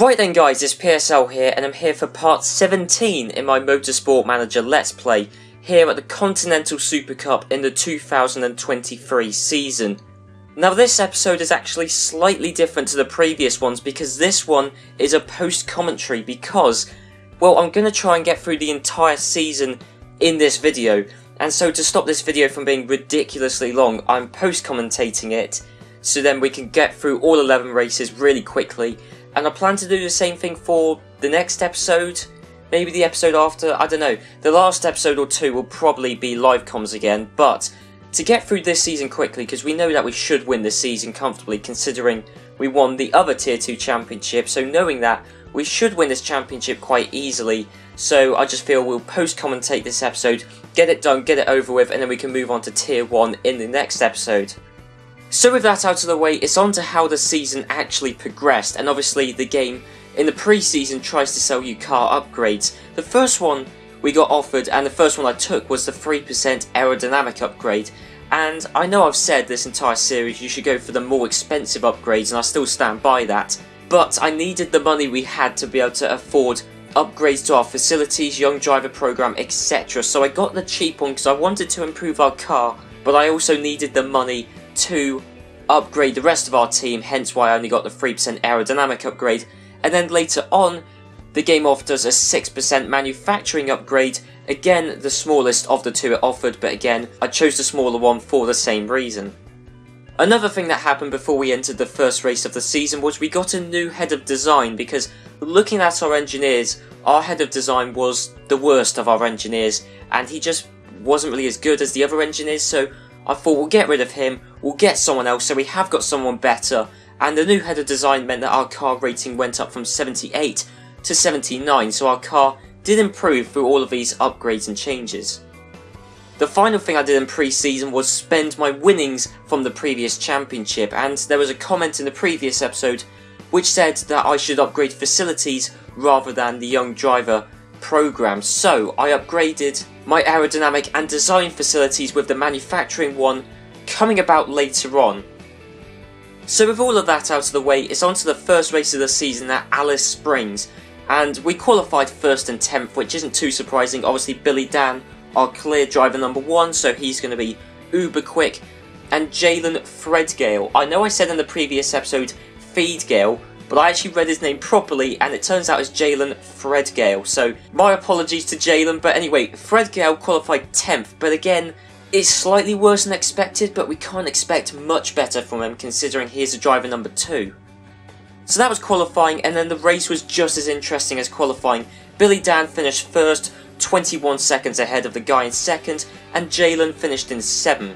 Right then guys, it's PSL here and I'm here for part 17 in my Motorsport Manager Let's Play here at the Continental Super Cup in the 2023 season. Now this episode is actually slightly different to the previous ones because this one is a post-commentary because, well, I'm going to try and get through the entire season in this video, and so to stop this video from being ridiculously long, I'm post-commentating it so then we can get through all 11 races really quickly. And I plan to do the same thing for the next episode, maybe the episode after, I don't know. The last episode or two will probably be live comms again, but to get through this season quickly, because we know that we should win this season comfortably considering we won the other Tier 2 championship, so knowing that we should win this championship quite easily, so I just feel we'll post-commentate this episode, get it done, get it over with, and then we can move on to Tier 1 in the next episode. So with that out of the way, it's on to how the season actually progressed, and obviously the game in the pre-season tries to sell you car upgrades. The first one we got offered, and the first one I took, was the 3% aerodynamic upgrade, and I know I've said this entire series you should go for the more expensive upgrades, and I still stand by that, but I needed the money we had to be able to afford upgrades to our facilities, young driver program, etc, so I got the cheap one because I wanted to improve our car, but I also needed the money to upgrade the rest of our team, hence why I only got the 3% aerodynamic upgrade. And then later on, the game offered us a 6% manufacturing upgrade, again the smallest of the two it offered, but again I chose the smaller one for the same reason. Another thing that happened before we entered the first race of the season was we got a new head of design, because looking at our engineers, our head of design was the worst of our engineers and he just wasn't really as good as the other engineers, so I thought we'll get rid of him, we'll get someone else, so we have got someone better, and the new head of design meant that our car rating went up from 78 to 79, so our car did improve through all of these upgrades and changes. The final thing I did in pre-season was spend my winnings from the previous championship, and there was a comment in the previous episode which said that I should upgrade facilities rather than the young driver program, so I upgraded my aerodynamic and design facilities with the manufacturing one coming about later on. So with all of that out of the way, it's on to the first race of the season at Alice Springs, and we qualified 1st and 10th, which isn't too surprising. Obviously Billy Dan, our clear driver number 1, so he's going to be uber quick, and Jalen Fredgale. I know I said in the previous episode Fredgale, but I actually read his name properly and it turns out it's Jalen Fredgale, so my apologies to Jalen, but anyway, Fredgale qualified 10th, but again, it's slightly worse than expected, but we can't expect much better from him considering he is a driver number 2. So that was qualifying, and then the race was just as interesting as qualifying. Billy Dan finished 1st, 21 seconds ahead of the guy in 2nd, and Jalen finished in 7th.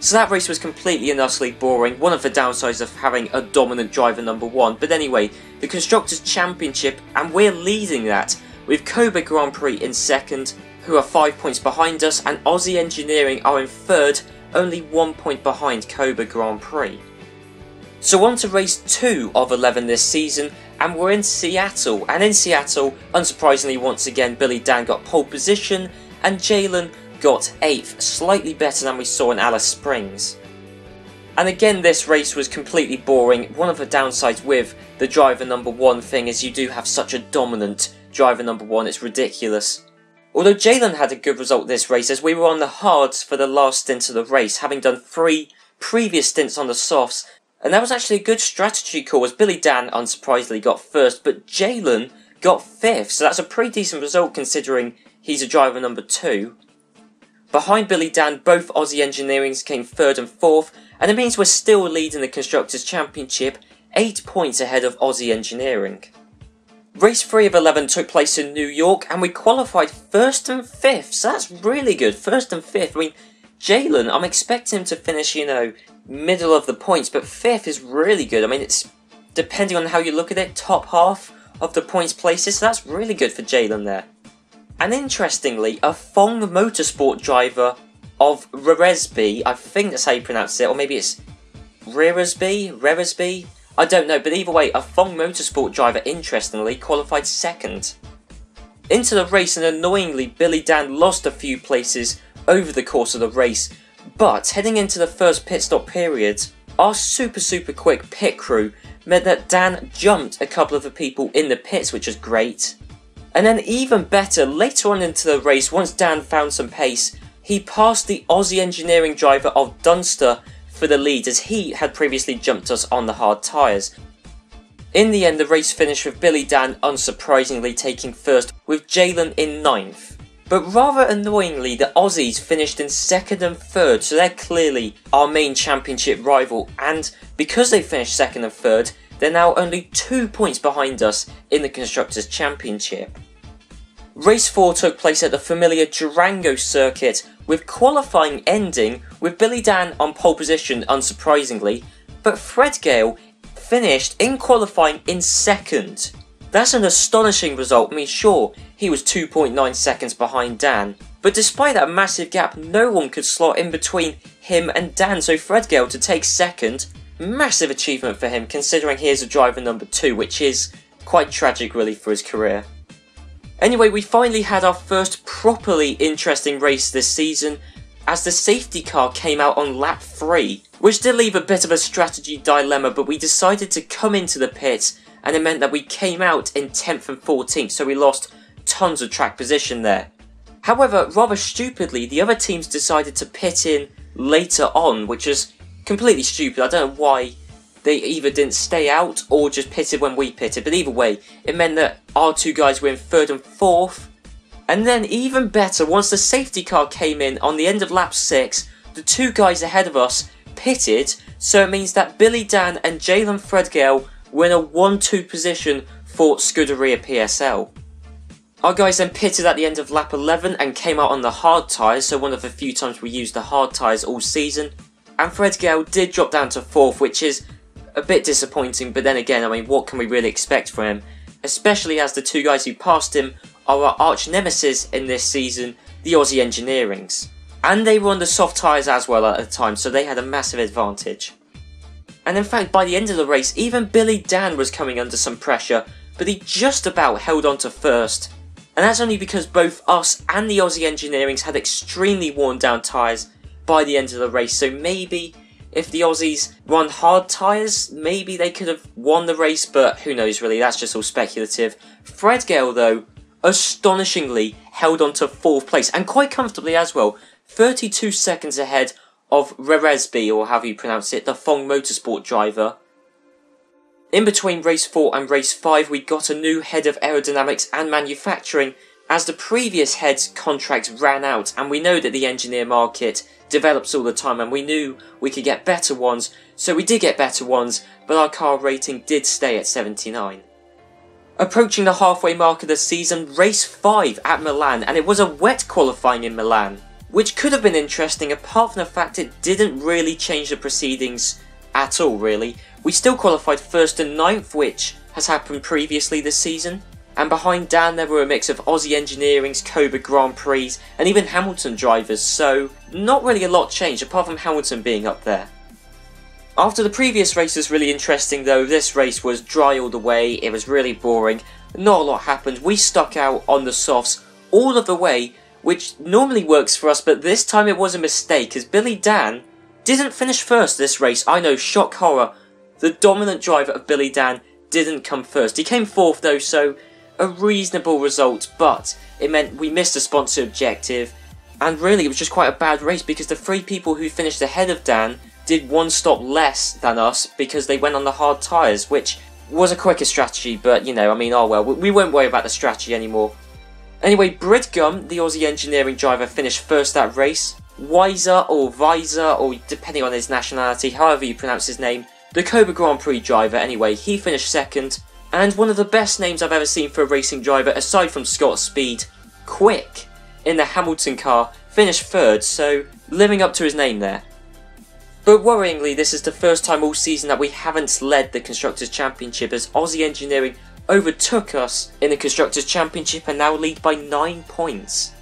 So that race was completely and utterly boring, one of the downsides of having a dominant driver number 1, but anyway, the Constructors' Championship, and we're leading that, with Cobra Grand Prix in 2nd, who are 5 points behind us, and Aussie Engineering are in 3rd, only 1 point behind Cobra Grand Prix. So on to race 2 of 11 this season, and we're in Seattle, and in Seattle, unsurprisingly once again, Billy Dan got pole position, and Jalen got 8th, slightly better than we saw in Alice Springs. And again this race was completely boring. One of the downsides with the driver number 1 thing is you do have such a dominant driver number 1, it's ridiculous. Although Jalen had a good result this race as we were on the hards for the last stint of the race, having done 3 previous stints on the softs, and that was actually a good strategy call as Billy Dan unsurprisingly got 1st, but Jalen got 5th, so that's a pretty decent result considering he's a driver number 2. Behind Billy Dan, both Aussie Engineerings came 3rd and 4th, and it means we're still leading the Constructors' Championship, 8 points ahead of Aussie Engineering. Race 3 of 11 took place in New York, and we qualified 1st and 5th, so that's really good, 1st and 5th. I mean, Jalen, I'm expecting him to finish, you know, middle of the points, but 5th is really good. I mean, it's, depending on how you look at it, top half of the points places, so that's really good for Jalen there. And interestingly, a Fong Motorsport driver of Reresby, I think that's how you pronounce it, or maybe it's Reresby, I don't know, but either way, a Fong Motorsport driver, interestingly, qualified 2nd. Into the race, and annoyingly, Billy Dan lost a few places over the course of the race, but heading into the first pit stop period, our super quick pit crew meant that Dan jumped a couple of the people in the pits, which was great. And then even better, later on into the race, once Dan found some pace, he passed the Aussie Engineering driver of Dunster for the lead, as he had previously jumped us on the hard tyres. In the end, the race finished with Billy Dan unsurprisingly taking first, with Jalen in 9th. But rather annoyingly, the Aussies finished in 2nd and 3rd, so they're clearly our main championship rival, and because they finished 2nd and 3rd, they're now only 2 points behind us in the Constructors' Championship. Race 4 took place at the familiar Durango Circuit, with qualifying ending with Billy Dan on pole position, unsurprisingly, but Fredgale finished in qualifying in 2nd. That's an astonishing result. I mean, sure, he was 2.9 seconds behind Dan, but despite that massive gap, no one could slot in between him and Dan, so Fredgale to take 2nd, massive achievement for him, considering he is a driver number 2, which is quite tragic really for his career. Anyway, we finally had our first properly interesting race this season, as the safety car came out on lap 3, which did leave a bit of a strategy dilemma, but we decided to come into the pits, and it meant that we came out in 10th and 14th, so we lost tons of track position there. However, rather stupidly, the other teams decided to pit in later on, which is completely stupid. I don't know why they either didn't stay out or just pitted when we pitted, but either way, it meant that our two guys were in 3rd and 4th. And then even better, once the safety car came in on the end of lap 6, the two guys ahead of us pitted, so it means that Billy Dan and Jalen Fredgale were in a 1-2 position for Scuderia PSL. Our guys then pitted at the end of lap 11 and came out on the hard tyres, so one of the few times we used the hard tyres all season. And Fredgale did drop down to 4th, which is a bit disappointing, but then again, I mean, what can we really expect from him? Especially as the two guys who passed him are our arch nemesis in this season, the Aussie Engineerings. And they were on the soft tyres as well at the time, so they had a massive advantage. And in fact, by the end of the race, even Billy Dan was coming under some pressure, but he just about held on to first. And that's only because both us and the Aussie Engineerings had extremely worn down tyres by the end of the race, so maybe if the Aussies run hard tyres, maybe they could have won the race, but who knows really, that's just all speculative. Fredgale though, astonishingly held on to 4th place, and quite comfortably as well, 32 seconds ahead of Reresby, or however you pronounce it, the Fong Motorsport driver. In between race 4 and race 5, we got a new head of aerodynamics and manufacturing, as the previous head's contract ran out, and we know that the engineer market develops all the time, and we knew we could get better ones, so we did get better ones, but our car rating did stay at 79. Approaching the halfway mark of the season, race 5 at Milan, and it was a wet qualifying in Milan, which could have been interesting apart from the fact it didn't really change the proceedings at all really. We still qualified 1st and 9th, which has happened previously this season, and behind Dan there were a mix of Aussie Engineering's, Cobra Grand Prix and even Hamilton drivers, so not really a lot changed apart from Hamilton being up there. After the previous race was really interesting though, this race was dry all the way, it was really boring, not a lot happened. We stuck out on the softs all of the way, which normally works for us, but this time it was a mistake as Billy Dan didn't finish first this race. I know, shock horror, the dominant driver of Billy Dan didn't come first. He came 4th though, so a reasonable result, but it meant we missed a sponsor objective, and really it was just quite a bad race because the 3 people who finished ahead of Dan did 1 stop less than us because they went on the hard tyres, which was a quicker strategy, but you know, I mean, oh well, we won't worry about the strategy anymore. Anyway, Bridgum, the Aussie Engineering driver, finished first that race. Weiser or Weiser, or depending on his nationality, however you pronounce his name, the Cobra Grand Prix driver anyway, he finished 2nd. And one of the best names I've ever seen for a racing driver, aside from Scott Speed, Quick, in the Hamilton car, finished 3rd, so living up to his name there. But worryingly, this is the first time all season that we haven't led the Constructors' Championship, as Aussie Engineering overtook us in the Constructors' Championship and now lead by 9 points.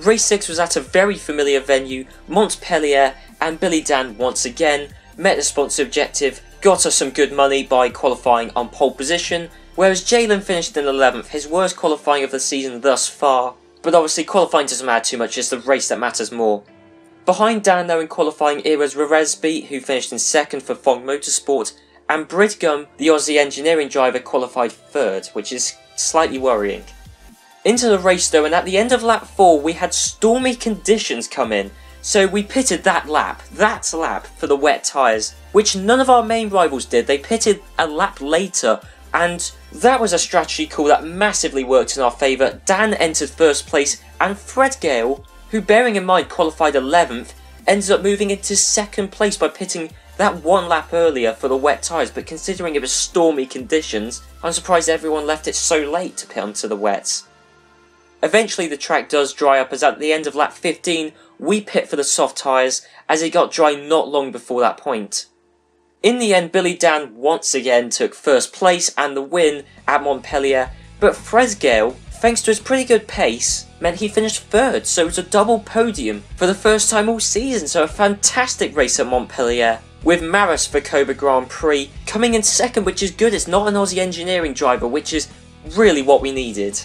Race 6 was at a very familiar venue, Montpellier, and Billy Dan once again met the sponsor objective, got us some good money by qualifying on pole position, whereas Jalen finished in 11th, his worst qualifying of the season thus far, but obviously qualifying doesn't matter too much, it's the race that matters more. Behind Dan though in qualifying, it was Reresby, who finished in 2nd for Fong Motorsport, and Bridgum, the Aussie Engineering driver, qualified third, which is slightly worrying. Into the race though, and at the end of lap 4 we had stormy conditions come in, so we pitted that lap for the wet tyres, which none of our main rivals did. They pitted a lap later, and that was a strategy call that massively worked in our favour. Dan entered first place, and Fredgale, who bearing in mind qualified 11th, ended up moving into second place by pitting that one lap earlier for the wet tyres, but considering it was stormy conditions, I'm surprised everyone left it so late to pit onto the wets. Eventually the track does dry up, as at the end of lap 15 we pit for the soft tyres, as it got dry not long before that point. In the end, Billy Dan once again took first place and the win at Montpellier, but Fredgale, thanks to his pretty good pace, meant he finished third, so it was a double podium for the first time all season, so a fantastic race at Montpellier, with Maris for Cobra Grand Prix coming in second, which is good. It's not an Aussie Engineering driver, which is really what we needed.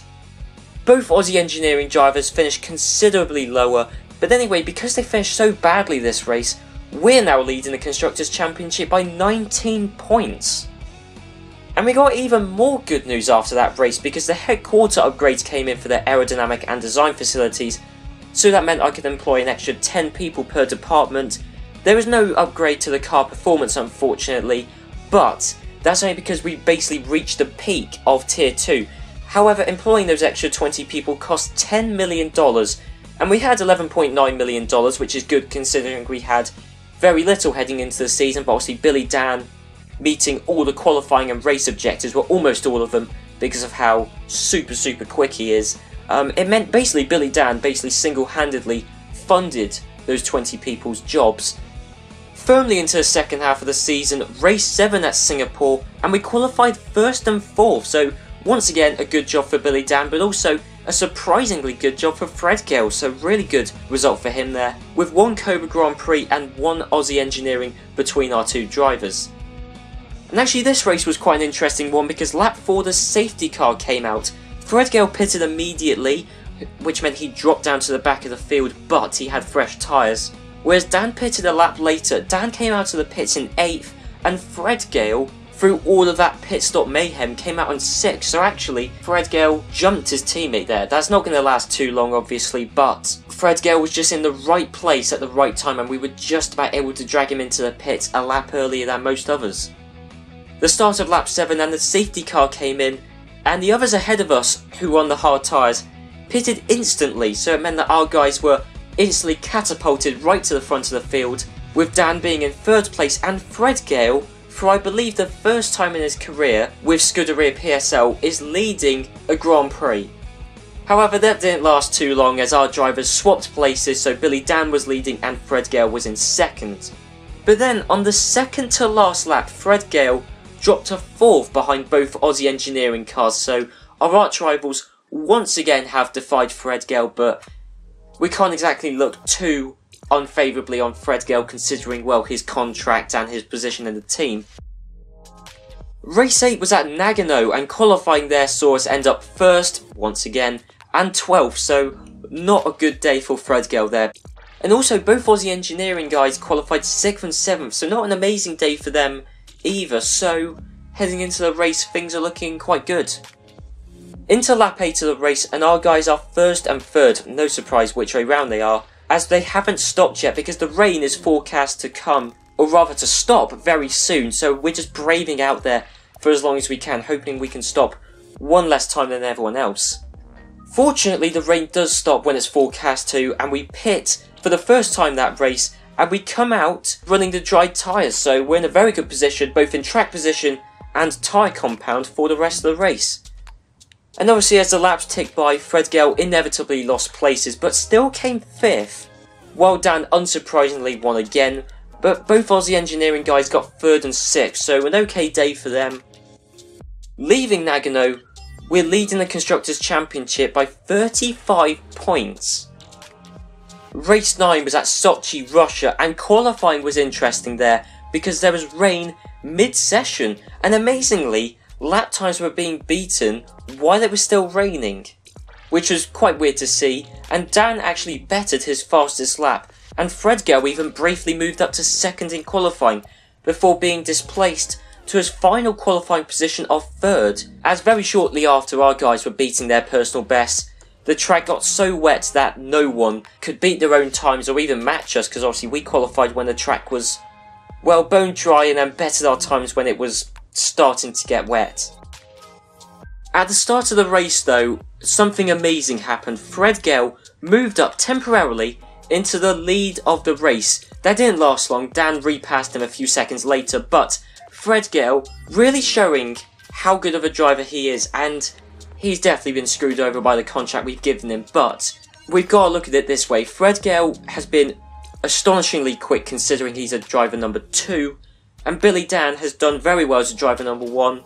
Both Aussie Engineering drivers finished considerably lower, but anyway, because they finished so badly this race, we're now leading the Constructors' Championship by 19 points. And we got even more good news after that race, because the headquarter upgrades came in for their aerodynamic and design facilities, so that meant I could employ an extra 10 people per department. There is no upgrade to the car performance, unfortunately, but that's only because we basically reached the peak of Tier 2. However, employing those extra 20 people cost $10 million, and we had $11.9 million, which is good considering we had very little heading into the season, but obviously Billy Dan meeting all the qualifying and race objectives, well, almost all of them, because of how super quick he is. It meant basically Billy Dan single-handedly funded those 20 people's jobs. Firmly into the second half of the season, race 7 at Singapore, and we qualified first and fourth, so once again, a good job for Billy Dan, but also a surprisingly good job for Fredgale, so really good result for him there, with one Cobra Grand Prix and one Aussie Engineering between our two drivers. And actually this race was quite an interesting one, because lap 4 the safety car came out. Fredgale pitted immediately, which meant he dropped down to the back of the field, but he had fresh tyres. Whereas Dan pitted a lap later. Dan came out of the pits in 8th, and Fredgale, through all of that pit stop mayhem, came out in 6th, so actually Fredgale jumped his teammate there. That's not going to last too long obviously, but Fredgale was just in the right place at the right time, and we were just about able to drag him into the pits a lap earlier than most others. The start of lap 7 and the safety car came in, and the others ahead of us who were on the hard tyres pitted instantly, so it meant that our guys were instantly catapulted right to the front of the field, with Dan being in 3rd place and Fredgale, for I believe the first time in his career with Scuderia PSL, is leading a Grand Prix. However, that didn't last too long, as our drivers swapped places, so Billy Dan was leading and Fredgale was in second. But then on the second to last lap, Fredgale dropped to 4th behind both Aussie Engineering cars, so our arch rivals once again have defied Fredgale, but we can't exactly look too unfavourably on Fredgale considering, well, his contract and his position in the team. Race 8 was at Nagano, and qualifying there saw us end up 1st, once again, and 12th, so not a good day for Fredgale there. And also both Aussie Engineering guys qualified 6th and 7th, so not an amazing day for them either, so heading into the race things are looking quite good. Into lap 8 of the race, and our guys are 1st and 3rd, no surprise which way round they are, as they haven't stopped yet because the rain is forecast to come, or rather to stop, very soon, so we're just braving out there for as long as we can, hoping we can stop one less time than everyone else. Fortunately the rain does stop when it's forecast to, and we pit for the first time that race, and we come out running the dried tyres, so we're in a very good position, both in track position and tyre compound, for the rest of the race. And obviously as the laps ticked by, Fredgale inevitably lost places, but still came 5th, while Dan unsurprisingly won again, but both Aussie Engineering guys got 3rd and 6th, so an okay day for them. Leaving Nagano, we're leading the Constructors' Championship by 35 points. Race 9 was at Sochi, Russia, and qualifying was interesting there, because there was rain mid-session, and amazingly, lap times were being beaten while it was still raining, which was quite weird to see, and Dan actually bettered his fastest lap, and Fredgale even briefly moved up to second in qualifying before being displaced to his final qualifying position of third, as very shortly after our guys were beating their personal best, the track got so wet that no one could beat their own times or even match us, because obviously we qualified when the track was, well, bone dry, and then bettered our times when it was starting to get wet. At the start of the race though, something amazing happened. Fredgale moved up temporarily into the lead of the race. That didn't last long, Dan repassed him a few seconds later, but Fredgale really showing how good of a driver he is, and he's definitely been screwed over by the contract we've given him, but we've got to look at it this way. Fredgale has been astonishingly quick considering he's a driver number 2, and Billy Dan has done very well as a driver number 1.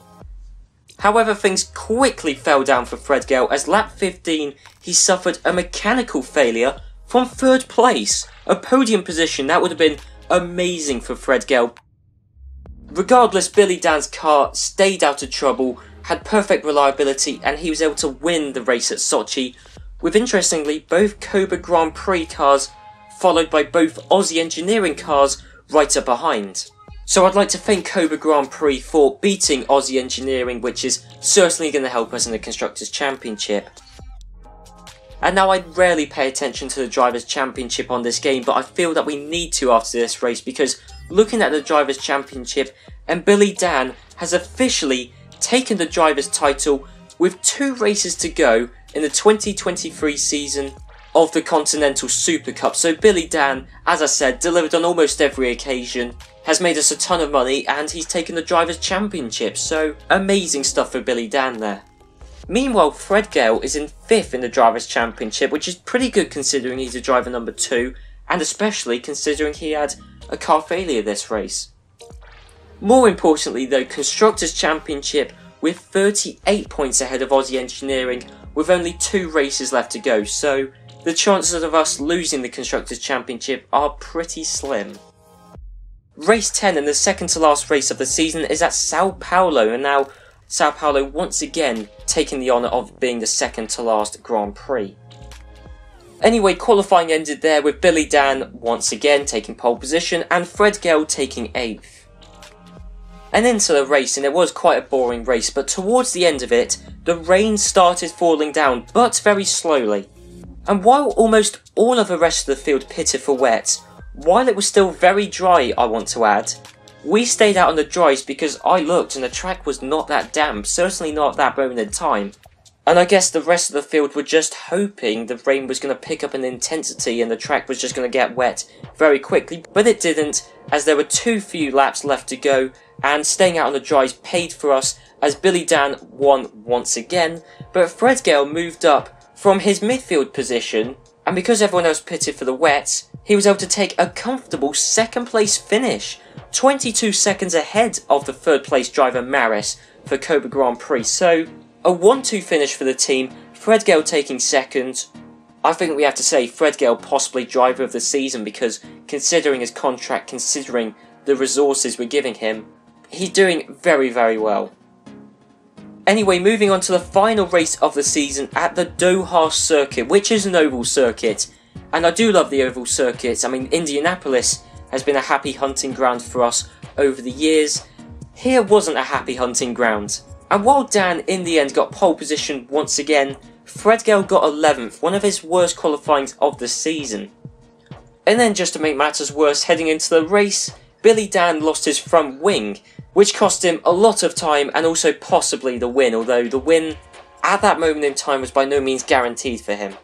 However, things quickly fell down for Fredgale, as lap 15 he suffered a mechanical failure from third place. A podium position, that would have been amazing for Fredgale. Regardless, Billy Dan's car stayed out of trouble, had perfect reliability, and he was able to win the race at Sochi, with interestingly both Cobra Grand Prix cars followed by both Aussie Engineering cars right up behind. So I'd like to thank Cobra Grand Prix for beating Aussie Engineering, which is certainly going to help us in the Constructors' Championship. And now, I rarely pay attention to the Drivers' Championship on this game, but I feel that we need to after this race, because looking at the Drivers' Championship, and Billy Dan has officially taken the Drivers' title with 2 races to go in the 2023 season of the Continental Super Cup. So Billy Dan, as I said, delivered on almost every occasion, has made us a ton of money, and he's taken the Drivers' Championship. So amazing stuff for Billy Dan there. Meanwhile, Fredgale is in 5th in the Drivers' Championship, which is pretty good considering he's a driver number 2, and especially considering he had a car failure this race. More importantly though, Constructors' Championship with 38 points ahead of Aussie Engineering, with only 2 races left to go, so the chances of us losing the Constructors' Championship are pretty slim. Race 10 and the second to last race of the season is at Sao Paulo, and now Sao Paulo once again taking the honour of being the second to last Grand Prix. Anyway, qualifying ended there with Billy Dan once again taking pole position and Fredgale taking 8th. And into the race, and it was quite a boring race, but towards the end of it, the rain started falling down, but very slowly. And while almost all of the rest of the field pitted for wet, while it was still very dry, I want to add, we stayed out on the dries because I looked and the track was not that damp, certainly not at that moment in time. And I guess the rest of the field were just hoping the rain was going to pick up in intensity and the track was just going to get wet very quickly, but it didn't, as there were too few laps left to go, and staying out on the dries paid for us as Billy Dan won once again, but Fredgale moved up from his midfield position, and because everyone else pitted for the wet, he was able to take a comfortable 2nd place finish, 22 seconds ahead of the 3rd place driver Maris for Cobra Grand Prix. So a 1-2 finish for the team, Fredgale taking 2nd. I think we have to say Fredgale possibly driver of the season, because considering his contract, considering the resources we're giving him, he's doing very, very well. Anyway, moving on to the final race of the season at the Doha Circuit, which is an oval circuit. And I do love the oval circuits. I mean, Indianapolis has been a happy hunting ground for us over the years. Here wasn't a happy hunting ground. And while Dan in the end got pole position once again, Fredgale got 11th, one of his worst qualifyings of the season. And then just to make matters worse, heading into the race, Billy Dan lost his front wing, which cost him a lot of time and also possibly the win, although the win at that moment in time was by no means guaranteed for him.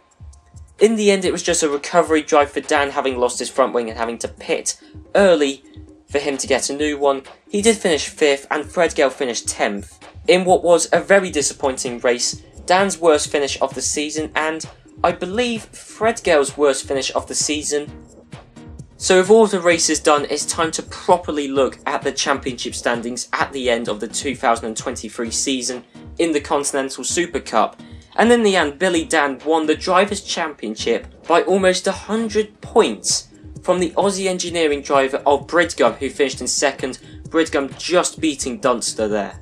In the end, it was just a recovery drive for Dan, having lost his front wing and having to pit early for him to get a new one. He did finish 5th and Fredgale finished 10th in what was a very disappointing race, Dan's worst finish of the season and, I believe, Fredgale's worst finish of the season. So with all the races done, it's time to properly look at the championship standings at the end of the 2023 season in the Continental Super Cup. And in the end, Billy Dan won the Drivers' Championship by almost 100 points from the Aussie Engineering driver of Bridgum, who finished in 2nd, Bridgum just beating Dunster there.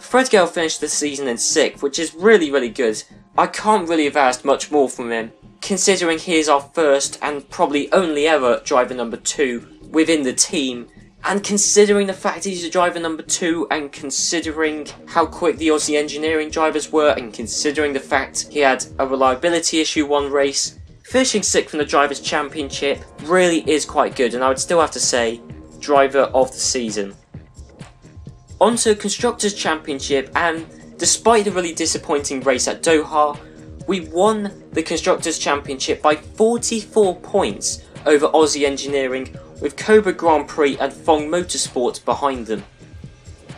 Fredgale finished the season in 6th, which is really, really good. I can't really have asked much more from him, considering he is our first and probably only ever driver number 2 within the team, And considering the fact he's the driver number 2, and considering how quick the Aussie Engineering drivers were, and considering the fact he had a reliability issue one race, finishing 6th in the Drivers' Championship really is quite good, and I would still have to say, driver of the season. On to Constructors' Championship, and despite the really disappointing race at Doha, we won the Constructors' Championship by 44 points over Aussie Engineering, with Cobra Grand Prix and Fong Motorsport behind them.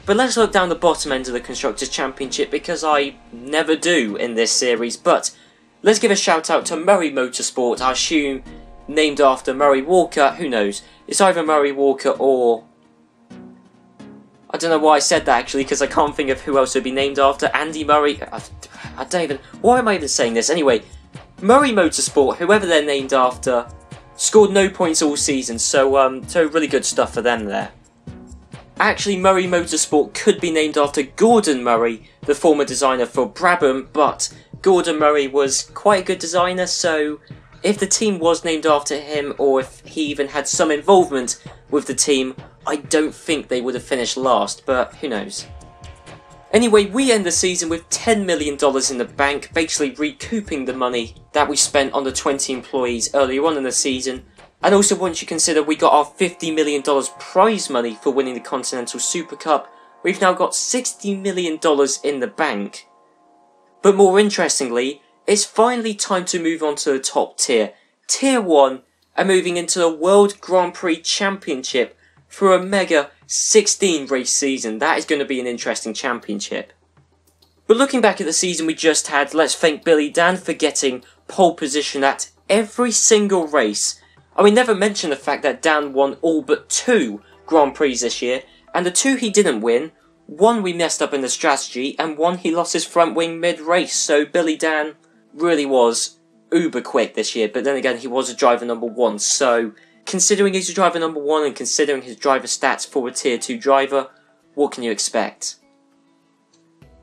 But let's look down the bottom end of the Constructors' Championship, because I never do in this series, but let's give a shout out to Murray Motorsport, I assume named after Murray Walker, who knows, it's either Murray Walker or... I don't know why I said that actually, because I can't think of who else would be named after, Andy Murray, I don't even, why am I even saying this? Anyway, Murray Motorsport, whoever they're named after, scored no points all season, so really good stuff for them there. Actually, Murray Motorsport could be named after Gordon Murray, the former designer for Brabham, but Gordon Murray was quite a good designer, so if the team was named after him, or if he even had some involvement with the team, I don't think they would have finished last, but who knows. Anyway, we end the season with $10 million in the bank, basically recouping the money that we spent on the 20 employees earlier on in the season, and also once you consider we got our $50 million prize money for winning the Continental Super Cup, we've now got $60 million in the bank. But more interestingly, it's finally time to move on to the top tier, Tier 1, and moving into the World Grand Prix Championship for a mega 16 race season. That is going to be an interesting championship. But looking back at the season we just had, let's thank Billy Dan for getting pole position at every single race. And we never mentioned the fact that Dan won all but 2 Grand Prix this year, and the 2 he didn't win, one we messed up in the strategy, and one he lost his front wing mid-race, so Billy Dan really was uber quick this year, but then again he was a driver number 1, so considering he's a driver number 1 and considering his driver stats for a tier 2 driver, what can you expect?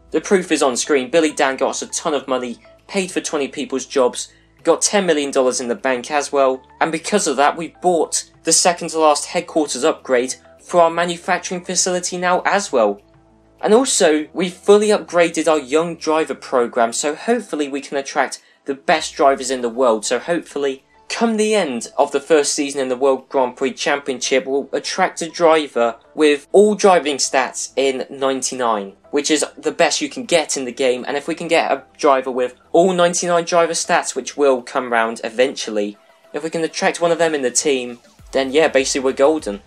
The proof is on screen. Billy Dan got us a ton of money, paid for 20 people's jobs, got $10 million in the bank as well, and because of that we bought the second to last headquarters upgrade for our manufacturing facility now as well. And also, we fully upgraded our young driver program, so hopefully we can attract the best drivers in the world, so hopefully come the end of the first season in the World Grand Prix Championship, will attract a driver with all driving stats in 99, which is the best you can get in the game, and if we can get a driver with all 99 driver stats, which will come round eventually, if we can attract one of them in the team, then yeah, basically we're golden.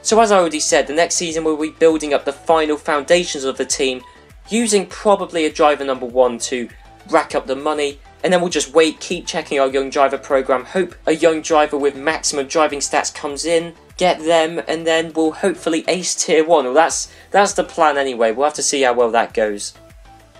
So as I already said, the next season we'll be building up the final foundations of the team, using probably a driver number 1 to rack up the money, and then we'll just wait, keep checking our young driver program, hope a young driver with maximum driving stats comes in, get them, and then we'll hopefully ace tier 1, well that's the plan anyway, we'll have to see how well that goes.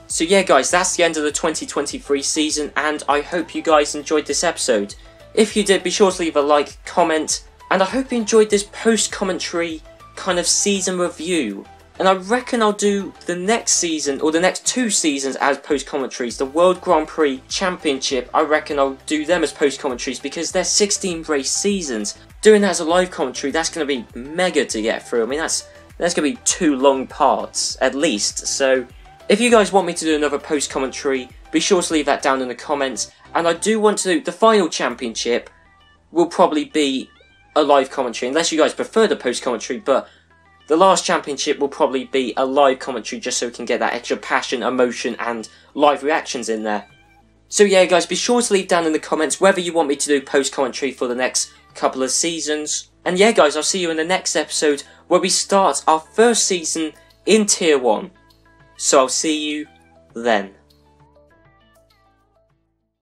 So yeah guys, that's the end of the 2023 season, and I hope you guys enjoyed this episode. If you did, be sure to leave a like, comment, and I hope you enjoyed this post-commentary kind of season review. And I reckon I'll do the next season, or the next 2 seasons as post-commentaries. The World Grand Prix Championship, I reckon I'll do them as post-commentaries because they're 16 race seasons. Doing that as a live commentary, that's going to be mega to get through. I mean, that's going to be 2 long parts, at least. So, if you guys want me to do another post-commentary, be sure to leave that down in the comments. And I do want to do the final championship will probably be a live commentary, unless you guys prefer the post-commentary, but the last championship will probably be a live commentary just so we can get that extra passion, emotion and live reactions in there. So yeah guys, be sure to leave down in the comments whether you want me to do post-commentary for the next couple of seasons. And yeah guys, I'll see you in the next episode where we start our first season in Tier 1. So I'll see you then.